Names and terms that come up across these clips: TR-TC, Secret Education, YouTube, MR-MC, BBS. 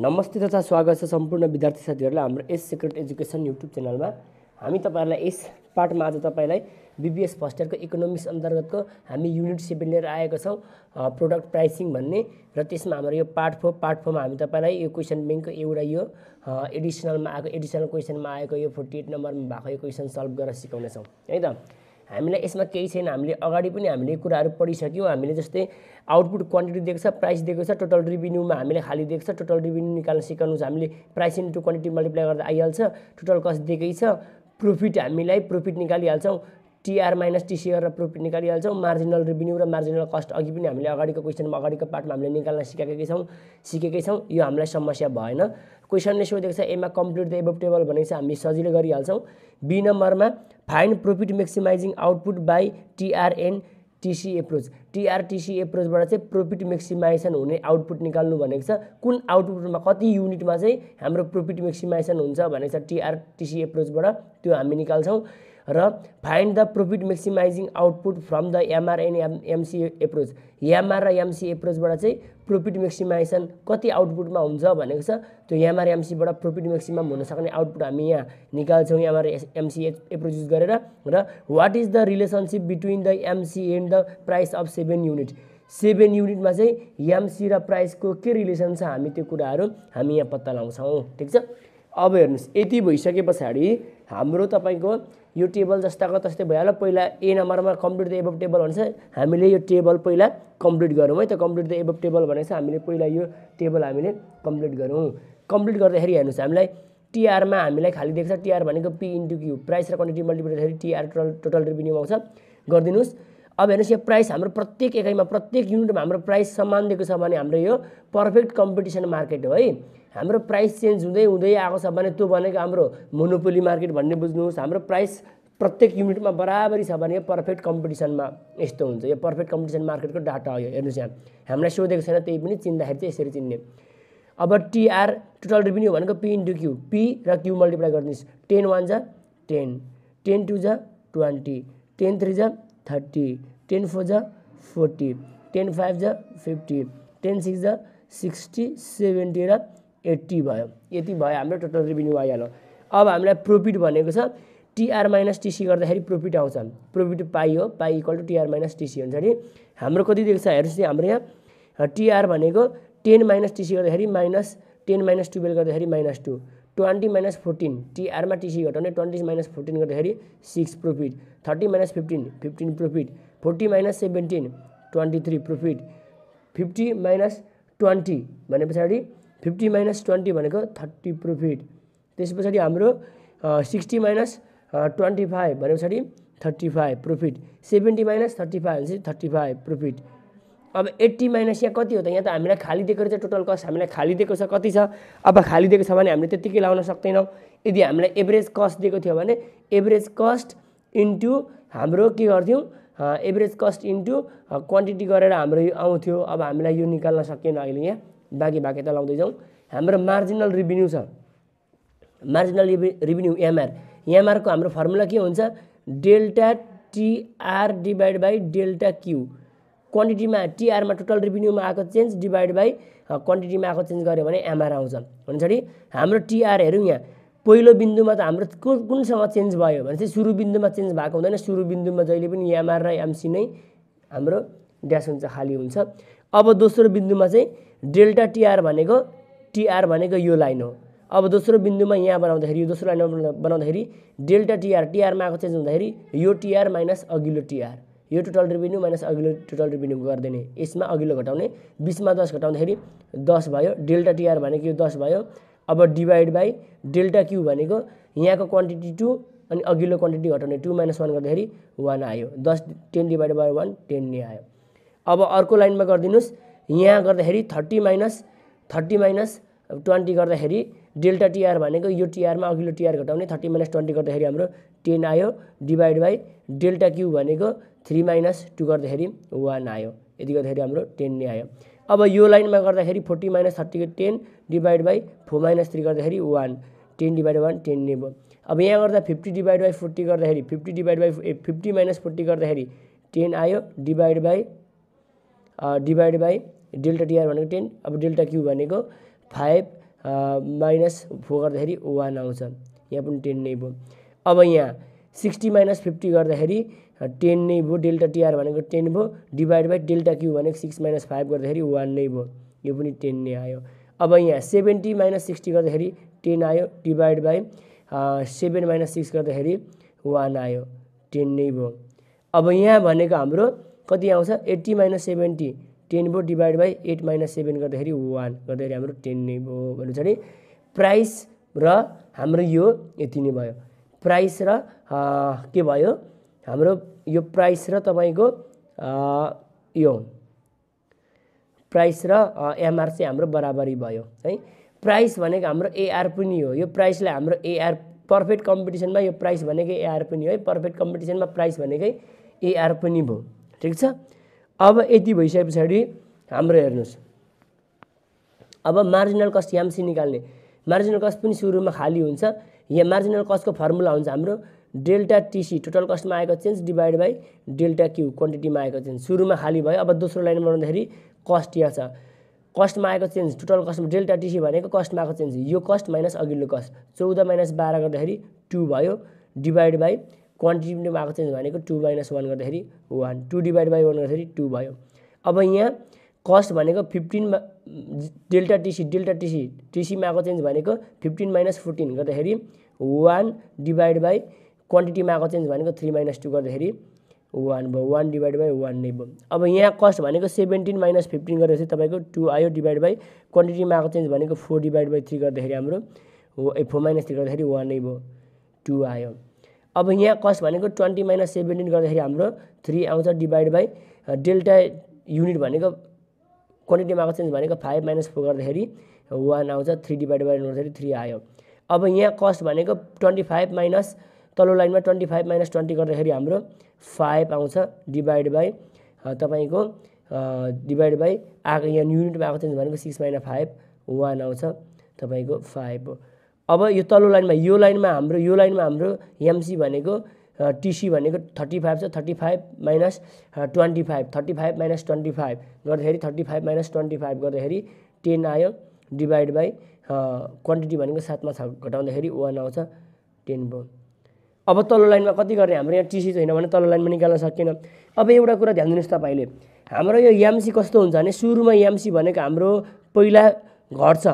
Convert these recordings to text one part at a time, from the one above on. नमस्ते तथा स्वागत छ सम्पूर्ण विद्यार्थी साथीहरुलाई हाम्रो एस सिक्रेट एजुकेशन युट्युब च्यानलमा। हामी तपाईहरुलाई यस पाठमा आज तपाईलाई बीबीएस फर्स्ट इयरको इकोनोमिक्स अन्तर्गतको हामी युनिट 7 लिएर आएका छौं, प्रोडक्ट प्राइसिङ भन्ने। र त्यसमा हाम्रो यो पार्ट 4 मा हामी तपाईलाई यो क्वेशन बैंकको एउटा यो एडिशनलमा आएको एडिशनल क्वेशनमा आएको यो 48 नम्बरमा भएको यो क्वेशन सल्भ गरेर सिकाउने छौं है त। हामीले यसमा केही छैन, हामीले अगाडि पनि हामीले कुराहरु पढिसक्यौ। हामीले जस्तै आउटपुट क्वान्टिटी दिएको छ, प्राइस दिएको छ, टोटल रेभिन्यूमा हामीले खाली दिएको छ, टोटल रेभिन्यू निकाल्न सिकाउनु छ। हामीले प्राइस इन्टु क्वान्टिटी मल्टिप्लाई गर्दा आइहाल्छ। टोटल कस्ट दिएकै छ, प्रॉफिट हामीलाई प्रॉफिट निकालिहाल्छौं, टीआर माइनस टीसी गरेर प्रॉफिट निकालिहाल्छौं। मार्जिनल रेभिन्यू र मार्जिनल कस्ट अघि पनि हामीले अगाडिको क्वेशनमा अगाडिको पार्टमा हामीले निकाल्न सिकेकै छौं। यो हामीलाई समस्या भएन। क्वेशनले सोधेको छ एमा कम्प्लिट द एबभ टेबल भनेको छ, हामी सजिलै गरिहाल्छौं। बी नम्बरमा find profit maximising output by TR-TC approach. TR-TC एप्रोचबाट चाहिँ प्रॉफिट मैक्सिमाइजेसन हुने आउटपुट निकाल्नु भनेको छ। कुन आउटपुटमा कति युनिटमा चाहिँ हाम्रो प्रॉफिट मैक्सिमाइजेसन हुन्छ भनेको छ TR-TC एप्रोचबाट, त्यो हामी निकाल्छौं। र find the profit maximising output from the MR-MC approach. MR र MC एप्रोचबाट चाहिँ प्रॉफिट मैक्सिमाइजेसन कति आउटपुटमा हुन्छ भनेको छ, त्यो MR-MC बाट प्रॉफिट मैक्सिमम हुन सक्ने आउटपुट हामी यहाँ निकाल्छौं MR-MC एप्रोच युज गरेर। र what is the relationship between the MC and the price of 7 unit. 7 युनिटमा चाहिँ MC र प्राइसको के रिलेसन छ, हामी त्यो कुराहरु हामी यहाँ पत्ता लगाउँछौं। ठीक छ, अब हेर्नुस् यति भइसकेपछि हाम्रो तपाईको यो टेबल जस्ताको तस्तै भइहाल्यो। पहिला ए नम्बरमा कम्प्लिट द एबभ टेबल भन्छ, हामीले यो टेबल पहिला कम्प्लिट गरौँ है त। कम्प्लिट द एबभ टेबल भनेछ हामीले पहिला यो टेबल हामीले कम्प्लिट गरौँ। कम्प्लिट गर्दाखेरि हेर्नुस् हामीलाई टीआर मा हामीलाई खाली देख्छ। टीआर भनेको P इन्टु Q, प्राइस र क्वान्टिटी मल्टिप्लाई गर्दाखेरि टीआर टोटल रेभिन्यू आउँछ, गर्दिनुस्। अब हेर्नुस् यो प्राइस हाम्रो प्रत्येक एकाइमा प्रत्येक युनिटमा हाम्रो प्राइस समान दिएको छ भने हाम्रो यो परफेक्ट कम्पिटिसन मार्केट हो है। हाम्रो प्राइस चेन्ज हुँदै हुँदै आएको छ भने त्यो भनेको हाम्रो मोनोपोली मार्केट भन्ने बुझ्नुस्। हाम्रो प्राइस प्रत्येक युनिटमा बराबरी छ भने परफेक्ट कम्पिटिसनमा यस्तो हुन्छ। यो परफेक्ट कम्पिटिसन मार्केटको डाटा हो यो, हेर्नुस्। यहाँ हामीलाई सोधेको छैन, त्यही पनि चिन्दाखेरि चाहिँ यसरी चिन्ने। अब टीआर टोटल रेभिन्यू भनेको P इन्टु Q, P र Q मल्टिप्लाई गर्दिनुस्। 10 1 जा 10, 10 2 जा 20, 10 3 जा 30, 10 4 जा 40, 10 5 जा 50, 10 6 जा 60, 70 र 80 भयो। यति भयो हाम्रो टोटल रेभिन्यू आइहाल्यो। अब हामीलाई प्रॉफिट भनेको छ टीआर माइनस टीसी गर्दाखेरि प्रॉफिट आउँछ। प्रॉफिट पाई हो, pi equal to TR minus TC हुन्छ नि। हाम्रो कति देख्छ हेर्नुस्, हाम्रो यहाँ टीआर भनेको 10 माइनस टीसी गर्दाखेरि माइनस, 10 माइनस 12 गर्दाखेरि माइनस 2, 20 माइनस 14 टीआर मा टीसी घटाउने, 20 माइनस 14 गर्दाखेरि 6 profit, 30 minus 15 15 profit, 40 minus 17 23 profit, 50 minus 20 भनेपछि 50 माइनस 20 भनेको 30 प्रॉफिट, त्यसपछि हाम्रो 60 माइनस 25 भनेपछि 35 प्रॉफिट, 70 माइनस 35 भनेपछि 35 प्रॉफिट। अब 80 माइनस यहाँ कति हो त, यहाँ त हामीलाई खाली दिएको रहेछ। टोटल कस्ट हामीलाई खाली दिएको छ कति छ, अब खाली दिएको छ भने हामीले त्यतिकै लाउन सक्दैनौँ। यदि हामीलाई एभरेज कस्ट दिएको थियो भने एभरेज कस्ट इन्टु हाम्रो के गर्थियौं, एभरेज कस्ट इन्टु क्वान्टिटी गरेर हाम्रो यो आउँथ्यो। अब हामीलाई यो निकाल्न सकिएन। अहिले यहाँ बाँकी त लाउँदै जाउँ। हाम्रो मार्जिनल रेभिन्यू छ, मार्जिनल रेभिन्यू MR को हाम्रो फर्मुला के हुन्छ, delta TR divide by delta Q. क्वान्टिटीमा टीआर मा टोटल रेभिन्यूमा आएको चेन्ज डिवाइड बाई क्वान्टिटीमा आएको चेन्ज गर्यो भने MR आउँछ। हुन्छ नि हाम्रो टीआर हेरौँ, यहाँ पहिलो बिन्दुमा त हाम्रो कुनसँग चेन्ज भयो भने चाहिँ सुरु बिन्दुमा चेन्ज भएको हुँदैन। सुरु बिन्दुमा जहिले पनि MR र MC नै हाम्रो ड्याश हुन्छ, खाली हुन्छ। अब दोस्रो बिन्दुमा चाहिँ डेल्टा टीआर भनेको यो लाइन हो। अब दोस्रो बिन्दुमा यहाँ बनाउँदाखेरि यो दोस्रो लाइनमा बनाउँदाखेरि डेल्टा टीआर मा आको चेन्ज हुँदाखेरि यो टीआर माइनस अघिल्लो टीआर, यो टोटल रेभिन्यू माइनस अघिल्लो टोटल रेभिन्यू गर्दिने, यसमा अघिल्लो घटाउने, 20 मा 10 घटाउँदाखेरि 10 भयो। डेल्टा टीआर भनेको यो 10 भयो। अब डिवाइड बाई डेल्टा क्यू भनेको यहाँको क्वान्टिटी 2 अनि अघिल्लो क्वान्टिटी घटाउने, 2 - 1 गर्दाखेरि 1 आयो। 10 10 डिवाइड बाई 1 10 नै आयो। अब अर्को लाइनमा गर्दिनुस्, यहाँ गर्दाखेरि 30 माइनस 20 गर्दाखेरि डेल्टा टीआर भनेको यो टीआर मा अघिल्लो टीआर घटाउने, 30 माइनस 20 गर्दाखेरि हाम्रो 10 आयो। डिवाइड बाई डेल्टा क्यू भनेको 3 माइनस 2 गर्दाखेरि 1 आयो। यति गर्दाखेरि हाम्रो 10 नै आयो। अब यो लाइनमा गर्दाखेरि 40 माइनस 30 को 10 डिवाइड बाई 4 माइनस 3 गर्दाखेरि 1, 10 डिवाइड बाई 1 10 नै भयो। अब यहाँ गर्दा 50 डिवाइड बाई 40 गर्दाखेरि 50 माइनस 40 गर्दाखेरि 10 आयो। डिवाइड बाई डेल्टा टीआर भनेको 10, अब डेल्टा क्यू भनेको 5 माइनस 4 गर्दाखेरि 1 आउँछ यहाँ पनि 10 नै भयो अब यहाँ 60 - 50 गर्दाखेरि 10 नै भयो डेल्टा टीआर भनेको 10 भयो डिवाइड बाइ डेल्टा क्यू भनेको 6 - 5 गर्दाखेरि 1 नै भयो यो पनि 10 नै आयो अब यहाँ 70 - 60 गर्दाखेरि 10 आयो डिवाइड बाइ 7 - 6 गर्दाखेरि 1 आयो 10 नै भयो अब यहाँ भनेको हाम्रो कति आउँछ 80 - 70 10 भयो डिवाइड बाइ 8 - 7 गर्दाखेरि 1 गर्दाखेरि हाम्रो 10 नै भयो भनेपछि प्राइस र हाम्रो यो यति नै भयो प्राइस र के भयो हाम्रो यो प्राइस र तपाईको यो प्राइस र एमआर चाहिँ हाम्रो बराबरी भयो है प्राइस भनेको हाम्रो एआर पनि हो यो प्राइसलाई हाम्रो एआर परफेक्ट कम्पिटिसनमा यो प्राइस भनेकै एआर पनि हो परफेक्ट कम्पिटिसनमा प्राइस भनेकै एआर पनि भयो ठीक छ अब यति भइसकेपछि हाम्रो हेर्नुस् अब मार्जिनल कस्ट एमसी निकाल्ने मार्जिनल कस्ट पनि सुरुमा खाली हुन्छ यहाँ मार्जिनल कस्ट को फर्मुला हुन्छ हाम्रो डेल्टा टीसी टोटल कस्ट मा आएको change divide by delta Q quantity मा आएको चेन्ज सुरुमा खाली भयो अब दोस्रो लाइनमा भन्दाखेरि कस्ट यहाँ छ कस्ट मा आएको change total cost delta TC भनेको कस्ट मा आएको चेन्ज यो कस्ट माइनस अघिल्लो कस्ट 14 - 12 गर्दाखेरि 2 भयो डिवाइड बाइ क्वान्टिटी मा आएको चेन्ज भनेको 2 - 1 गर्दाखेरि 1 2 डिवाइड बाइ 1 गर्दाखेरि 2 भयो अब यहाँ कस्ट भनेको 15 डेल्टा टीसी टीसी मा आएको चेन्ज भनेको 15 - 14 गर्दाखेरि 1 डिवाइड बाइ क्वान्टिटी मा आएको चेन्ज भनेको 3 - 2 गर्दाखेरि 1 भयो 1 डिवाइड बाइ 1 नै भयो अब यहाँ कस्ट भनेको 17 - 15 गरेपछि तपाईको 2 आयो डिवाइड बाइ क्वान्टिटी मा आएको चेन्ज भनेको 4 डिवाइड बाइ 3 गर्दाखेरि हाम्रो 4 - 3 गर्दाखेरि 1 नै भयो 2 आयो अब यहाँ कस्ट भनेको 20 - 17 गर्दाखेरि हाम्रो 3 आउँछ डिवाइड बाइ डेल्टा युनिट भनेको क्वान्टिटी मा आएको चेन्ज भनेको 5 - 4 गर्दाखेरि 1 आउँछ 3 डिवाइड बाइ 1 गर्दाखेरि 3 आयो अब यहाँ कस्ट भनेको 25 माइनस तल्लो लाइनमा 25 - 20 गर्दाखेरि हाम्रो 5 आउँछ डिवाइड बाइ तपाईको डिवाइड बाइ आको यहाँ युनिटमा आको चेन्ज भनेको 6 - 5 1 आउँछ तपाईको 5 हो अब यो तल्लो लाइनमा यो लाइनमा हाम्रो एमसी भनेको टीसी भनेको 35 छ 35 - 25 35 - 25 गर्दाखेरि 35 - 25 गर्दाखेरि 10 आयो डिवाइड बाइ क्वान्टिटी भनेको 7 मा घटाउँदाखेरि 1 आउँछ 10 भयो अब तल्लो लाइनमा कति गर्ने हाम्रो यहाँ टीसी छैन भने तल्लो लाइनमा निकाल्न सकिएन अब एउटा कुरा ध्यान दिनुस् तपाईले हाम्रो यो एमसी कस्तो हुन्छ भने सुरुमा एमसी भनेको हाम्रो पहिला घट्छ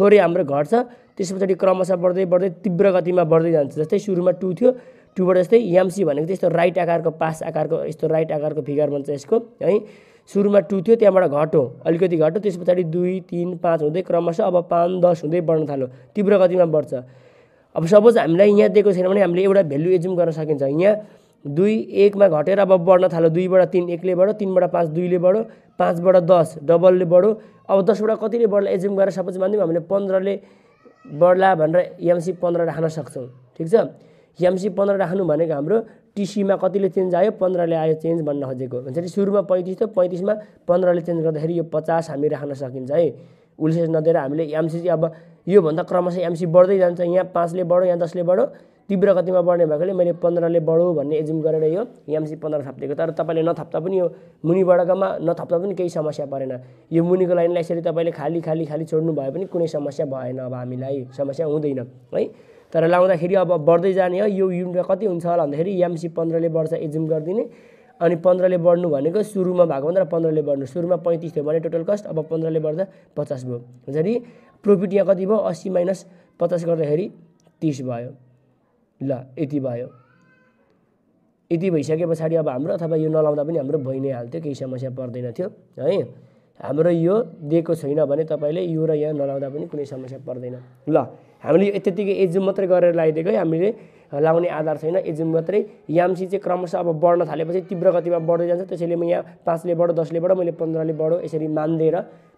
थोरै हाम्रो घट्छ त्यसपछि क्रमशः बढ्दै तीव्र गतिमा बढ्दै जान्छ जस्तै सुरुमा 2 थियो 2 बाट जस्तै एमसी भनेको त्यस्तो राइट आकारको पास आकारको यस्तो राइट आकारको फिगर बन्छ यसको है सुरुमा 2 थियो त्यहाँबाट घट्यो अलिकति घट्यो त्यसपछि 2 3 5 हुँदै क्रमशः अब 5 10 हुँदै बढ्न थाल्यो तीव्र गतिमा बढ्छ अब सपोज हामीलाई यहाँ दिएको छैन भने हामीले एउटा भ्यालु एज्युम गर्न सकिन्छ यहाँ 2 1 मा घटेर अब बढ्न थाल्यो 2 बाट 3 1 ले बढ्यो 3 बाट 5 2 ले बढ्यो 5 बाट 10 डबल ले बढ्यो अब 10 बाट कति ले बढ्ला एज्युम गरेर सपोज मान्दिम हामीले 15 ले बढ्ला भनेर एमसी 15 राख्न सक्छौं ठीक छ एमसी 15 राख्नु भनेको हाम्रो टीसी मा कतिले चेन्ज आयो 15 ले आयो चेन्ज भन्न खोजेको हुन्छ सुरुमा 35 थियो 35 मा 15 ले चेन्ज गर्दाखेरि यो 50 हामी राख्न सकिन्छ है उल्लेख नदिएर हामीले एमसी चाहिँ अब यो भन्दा क्रमशः एमसी बढ्दै जान्छ यहाँ 5 ले बढ्यो यहाँ 10 ले बढ्यो तीव्र गतिमा बढ्ने भएकोले मैले 15 ले बढ्यो भन्ने एज्युम गरेर यो एमसी 15 थाप्दिएको तर तपाईले नथाप्दा पनि यो मुनिबाटकमा नथाप्दा पनि केही समस्या परेन यो मुनिको लाइनलाई यसरी तपाईले खाली खाली खाली छोड्नु भए पनि कुनै समस्या भएन अब हामीलाई समस्या हुँदैन है तर लाउँदाखेरि अब बढ्दै जाने हो यो युनिट कति हुन्छ होला भन्दाखेरि एमसी 15 ले बढ्छ एज्युम गर्दिने अनि 15 ले बढ्नु भनेको सुरुमा भएको भन्दा 15 ले बढ्नु सुरुमा 35 थियो भने टोटल कस्ट अब 15 ले बढ्दा 50 भयो हुन्छ नि प्रॉफिट यहाँ कति भयो 80 - 50 गर्दाखेरि 30 भयो ल यति भयो यति भइसकेपछि अब हाम्रो अथवा यो नलाउँदा पनि हाम्रो भइ नै हाल्थ्यो केही समस्या पर्दैन थियो है हाम्रो यो दिएको छैन भने तपाईले यो र यहाँ नलाउँदा पनि कुनै समस्या पर्दैन ल हामीले यतितिकै एज्युम मात्र गरेर लाइदिएको है हामीले लाउने आधार छैन एज्युम मात्रै एमसी चाहिँ क्रमशः अब बढ्न थालेपछि तीव्र गतिमा बढ्दै जान्छ त्यसैले म यहाँ 5 ले बढ्यो 10 ले बढ्यो मैले 15 ले बढ्यो यसरी मान्देर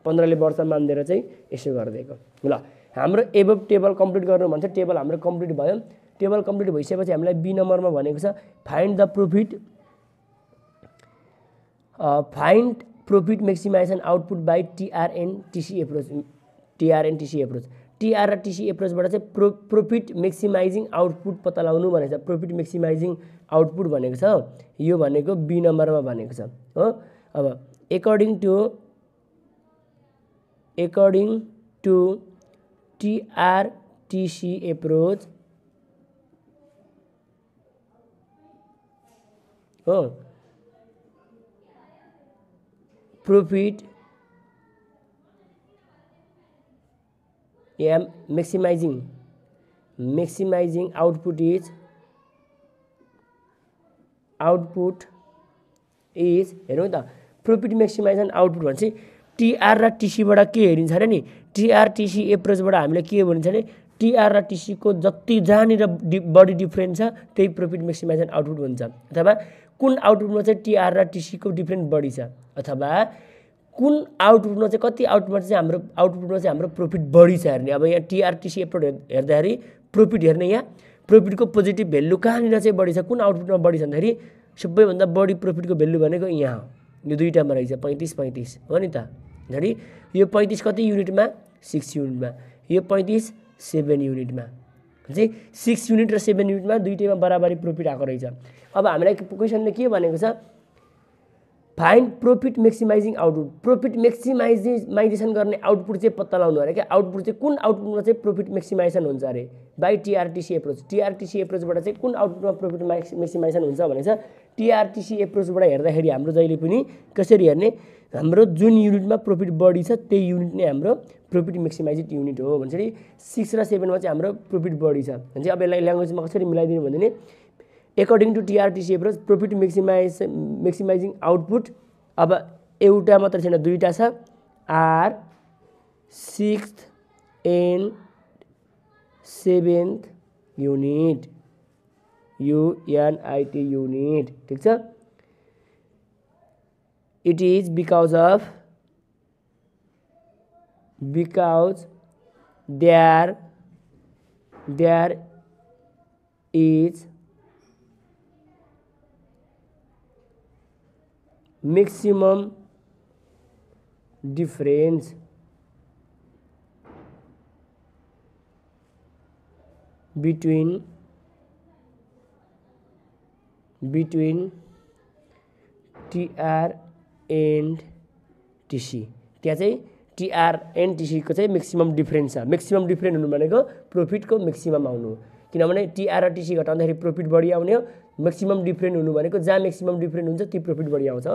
15 ले बढ्छ मान्देर चाहिँ यसो गर्दिएको ल हाम्रो एबभ टेबल कम्प्लिट गर्नु भन्छ टेबल हाम्रो कम्प्लिट भयो टेबल कम्प्लिट भइसकेपछि हामीलाई बी नम्बरमा भनेको छ find profit maximization output by TR and TC approach TR र टीसी एप्रोचबाट चाहिँ प्रॉफिट मैक्सिमाइजिङ आउटपुट पत्ता लगाउनु भनेको छ प्रॉफिट मैक्सिमाइजिङ आउटपुट भनेको छ यो भनेको बी नम्बरमा भनेको छ हो अब according to TR-TC approach. Oh, profit maximizing output is हेरौं त प्रॉफिट मैक्सिमाइजेशन आउटपुट भन्छ टीआर र टीसी बाट के हेरिन्छ हैन नि टीआर टीसी एप्रोच बाट हामीले के भनिन्छ नि टीआर र टीसी को जति जाने र बडी डिफरेंस छ त्यही प्रॉफिट मैक्सिमाइजेशन आउटपुट भन्छ अथवा कुन आउटपुटमा चाहिँ टीआर र टीसी को डिफरेंट बडी छ अथवा कुन आउटपुटमा चाहिँ कति आउटपुटमा चाहिँ हाम्रो आउटपुटमा चाहिँ हाम्रो प्रॉफिट बडी छ हेर्ने अब यहाँ टीआर टीसी एप्रोच हेर्दाखेरि प्रॉफिट हेर्ने यहाँ प्रॉफिट को पोजिटिभ भ्यालु कहाँनिर चाहिँ बडी छ कुन आउटपुटमा बडी छ भन्दाखेरि सबैभन्दा बढी प्रॉफिट को भ्यालु भनेको यहाँ हो यो दुईटामा रहेछ 35 35 हो नि त हैन यो 35 कति युनिटमा 6 युनिटमा यो 35 7 युनिटमा चाहिँ 6 युनिट र 7 युनिटमा दुईटैमा बराबरी प्रॉफिट आको रहेछ अब हामीलाई क्वेशनले के भनेको छ find profit maximising output profit maximization गर्ने आउटपुट चाहिँ पत्ता लगाउनु अरे के आउटपुट चाहिँ कुन आउटपुटमा चाहिँ प्रॉफिट मैक्सिमाइजेसन हुन्छ अरे by TR TC approach TR TC approach बाट चाहिँ कुन आउटपुटमा प्रॉफिट मैक्सिमाइजेसन हुन्छ भनेछ टीआरटीसी एप्रोच बाट हेर्दाखेरि हाम्रो जहिले पनि कसरी हेर्ने हाम्रो जुन युनिटमा प्रॉफिट बढी छ त्यही युनिट नै हाम्रो प्रॉफिट मैक्सिमाइज्ड युनिट हो भन्छरी 6 र 7 मा चाहिँ हाम्रो प्रॉफिट बढी छ भन्छ अब यसलाई ल्याङ्ग्वेजमा कसरी मिलाइदिनु भन्ने According to TR-TC approach, profit maximizing output अब एउटा मात्र छैन दुईटा छ R 6th and 7th unit UNIT unit ठीक छ It is because there is maximum difference between TR and TC त्यहाँ चाहिँ TR and TC को चाहिँ maximum difference छ maximum difference हुनु भनेको profit को maximum आउनु हो किनभने TR र TC घटाउँदाखेरि profit बढी आउने हो maximum different हुनु भनेको जा maximum different हुन्छ ती profit बढी आउँछ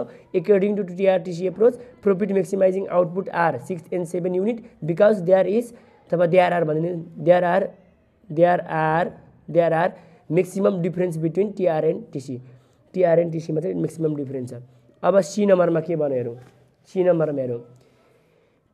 according to TR-TC approach profit maximizing output are 6 and 7 unit because there are maximum difference between TR and TC मा चाहिँ maximum difference छ अब C number मा के भन्यो हेरौं C number मा हेरौं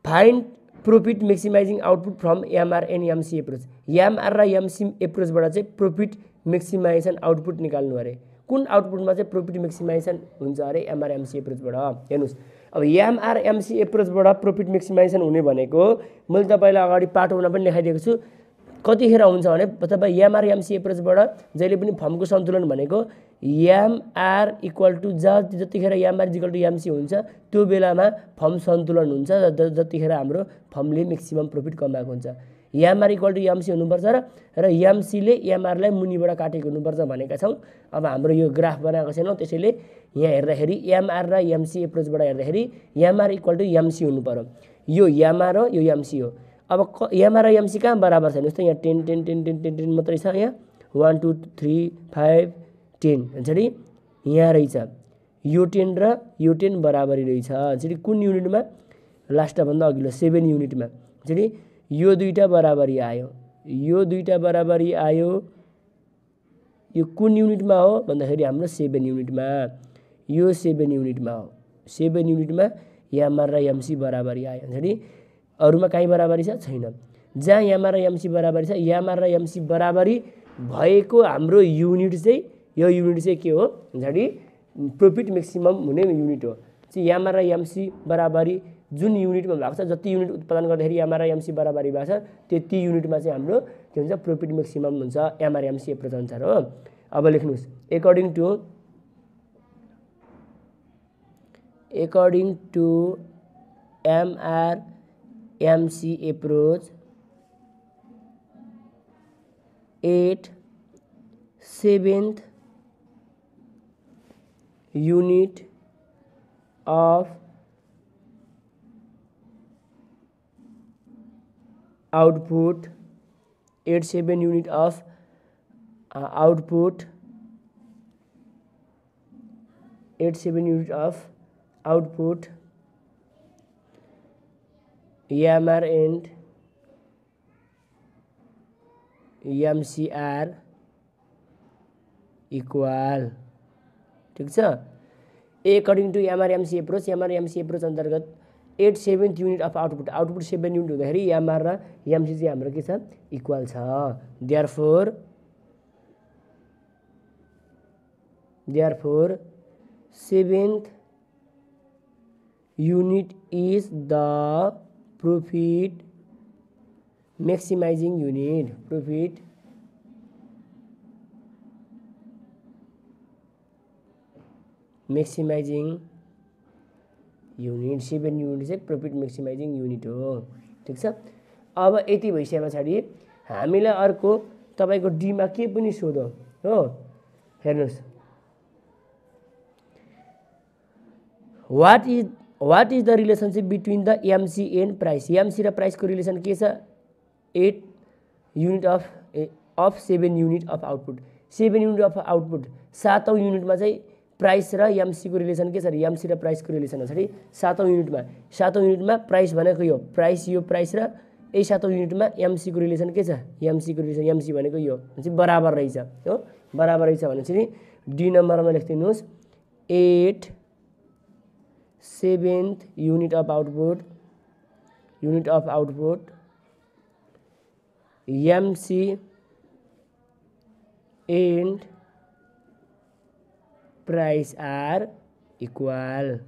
find profit maximizing output from MR and MC approach MR र MC approach बाट चाहिँ profit मैक्सिमाइजेसन आउटपुट निकाल्नु अरे कुन आउटपुटमा चाहिँ प्रॉफिट मैक्सिमाइजेसन हुन्छ अरे एमआरएमसी एप्रोच बाट हेर्नुस् अब एमआरएमसी एप्रोच बाट प्रॉफिट मैक्सिमाइजेसन हुने भनेको मैले तपाईलाई अगाडि पाठौना पनि लेखाइदिएको छु कतिखेर हुन्छ भने तपाईँ एमआरएमसी एप्रोच बाट जहिले पनि फर्मको सन्तुलन भनेको एमआर = जतिखेर एमआर = एमसी हुन्छ त्यो बेलामा फर्म सन्तुलन हुन्छ जतिखेर हाम्रो फर्मले मैक्सिमम प्रॉफिट कमाएको हुन्छ MR = MC हुनुपर्छ र MC ले MR लाई मुनिबाट काटेको हुनुपर्छ भनेका छौं अब हाम्रो यो ग्राफ बनाएको छैनौ त्यसैले यहाँ हेर्दाखेरि MR र MC एप्रोच बाट हेर्दाखेरि MR = MC हुनुपर्छ यो MR हो यो MC हो अब MR र MC कहाँ बराबर छैन जस्तो यहाँ 10 10 10 10 10 10 मात्रै छ यहाँ 1 2 3 5 10 जसरी यहाँ रहेछ यो 10 र यो 10 बराबरी रहेछ जसरी कुन युनिटमा लास्ट भन्दा अघिल्लो 7 युनिटमा जसरी यो दुईटा बराबरी आयो यो कुन युनिटमा हो भन्दाखेरि हाम्रो 7 युनिटमा यो 7 युनिटमा हो 7 युनिटमा एमआर र एमसी बराबरी आयो हैन अरुमा कहीं बराबरी छैन जहाँ एमआर र एमसी बराबरी छ एमआर र एमसी बराबरी भएको हाम्रो युनिट चाहिँ यो युनिट चाहिँ के हो भन्दाखेरि प्रॉफिट मैक्सिमम हुने युनिट हो चाहिँ एमआर र एमसी बराबरी जुन युनिटमा भएको छ जति युनिट उत्पादन गर्दाखेरि एमआर र एमसी बराबरी भएको छ त्यति युनिटमा चाहिँ हाम्रो के हुन्छ प्रॉफिट मैक्सिमम हुन्छ एमआर एमसी एप्रोच अनुसार हो अब लेख्नुस् according to MR MC approach 8/7 unit of output 87 unit of output 87 unit of output MR and MCR equal. ठीक है? According to MR-MC approach, MR-MC approach अंतर्गत 87th unit of output, output 7 unit होता है री MR र MC से हमारा किसान equal था. Therefore 7th unit is the profit maximizing unit, profit maximizing unit. 7 unit say profit maximizing unit हो. ठीक छ. अब यति भइसकेमा छडी हामीलाई अर्को तपाईको डी मा के पनि सोधौ हो. हेर्नुस्, what is the relationship between the MC and price? MC र price को relation के छ? 8 unit of 7 unit of output, 7 unit of output. 7औं unit मा चाहिँ प्राइस र एमसी को रिलेसन के छ? एमसी र प्राइस को रिलेसन छ 7औं unit मा. 7औं unit मा प्राइस भनेको यो प्राइस, यो प्राइस र ए 7औं unit मा एमसी को रिलेसन के छ? एमसी को रिलेसन, एमसी भनेको यो चाहिँ बराबर रहिछ हो, बराबर रहिछ भनेपछि नि डी नम्बरमा लेख्दिनुस् 8 7th unit of output, unit of output MC and price are equal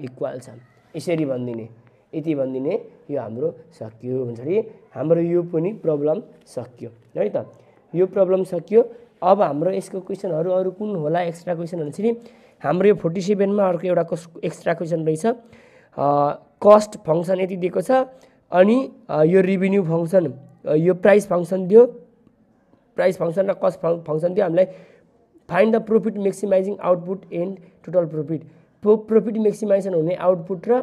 छ. यसरी भन्दिने, यति भन्दिने. यो हाम्रो सकियो भन्छरी, हाम्रो यो पनि प्रब्लम सकियो है त. यो प्रब्लम सकियो. अब हाम्रो यसको क्वेशनहरु अरु कुन होला एक्स्ट्रा क्वेशन भन्छरी? हाम्रो यो 47 मा अर्को एउटा एक्स्ट्रा क्वेशन रहेछ. कस्ट फंक्शन यति दिएको छ अनि यो रेभिन्यू फंक्शन, यो प्राइस फंक्शन दियो, प्राइस फंक्शन र कस्ट फंक्शन दियो. हामीलाई find the profit maximising output and total profit. Profit maximisation हुने आउटपुट र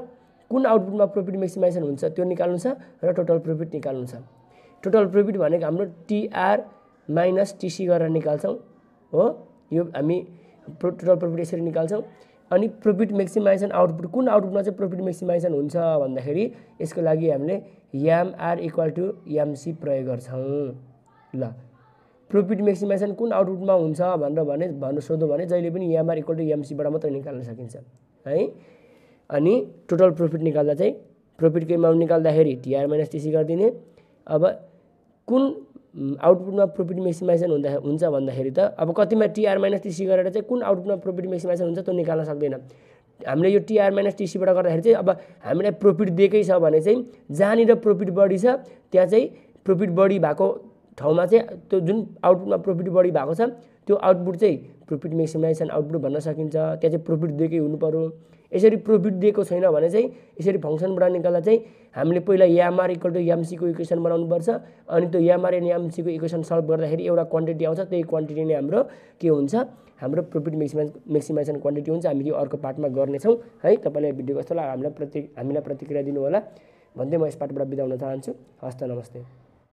कुन आउटपुटमा प्रॉफिट मैक्सिमाइजेसन हुन्छ त्यो निकाल्नु छ र टोटल प्रॉफिट निकाल्नु छ. टोटल प्रॉफिट भनेको हाम्रो टीआर माइनस टीसी गरेर निकाल्छौं हो. यो हामी टोटल प्रॉफिट यसरी निकाल्छौं अनि प्रॉफिट मैक्सिमाइजेसन आउटपुट, कुन आउटपुटमा चाहिँ प्रॉफिट मैक्सिमाइजेसन हुन्छ भन्दाखेरि यसको लागि हामीले एमआर = एमसी प्रयोग गर्छौं. ल, प्रॉफिट मैक्सिमाइजेसन कुन आउटपुटमा हुन्छ भनेर भन्नु सोध्यो भने जहिले पनि एमआर = एमसी बाट मात्र निकाल्न सकिन्छ है. अनि टोटल प्रॉफिट निकाल्दा चाहिँ प्रॉफिट को अमाउन्ट निकाल्दाखेरि टीआर - टीसी गर्दिने. अब कुन आउटपुटमा प्रॉफिट मैक्सिमाइजेसन हुन्छ भन्दाखेरि त अब कतिमा टीआर - टीसी गरेर चाहिँ कुन आउटपुटमा प्रॉफिट मैक्सिमाइजेसन हुन्छ त्यो निकाल्न सक्दैन. हामीले यो टीआर - टीसी बाट गर्दाखेरि चाहिँ अब हामीलाई प्रॉफिट दिएकै छ भने चाहिँ जानी र प्रॉफिट बढी छ त्यहाँ चाहिँ प्रॉफिट बढी भएको ठाउँमा चाहिँ त्यो जुन आउटपुटमा प्रॉफिट बढी भएको छ त्यो आउटपुट चाहिँ प्रॉफिट मैक्सिमाइजेसन आउटपुट भन्न सकिन्छ. त्यहाँ चाहिँ प्रॉफिट दिएकै हुनुपर्यो. यसरी प्रॉफिट दिएको छैन भने चाहिँ यसरी फंक्शनबाट निकाल्दा चाहिँ हामीले पहिला एमआर = एमसी को इक्वेसन बनाउनु पर्छ अनि त्यो एमआर एन्ड एमसी को इक्वेसन सल्भ गर्दाखेरि एउटा क्वान्टिटी आउँछ. त्यही क्वान्टिटी नै हाम्रो के हुन्छ? हाम्रो प्रॉफिट मैक्सिमाइजेसन क्वान्टिटी हुन्छ. हामी यो अर्को पार्टमा गर्ने छौं है. तपाईलाई भिडियो कस्तो लाग्यो हामीलाई प्रतिक्रिया दिनु होला भन्दै म यस पार्टबाट बिदा हुन चाहन्छु. हस्त, नमस्ते.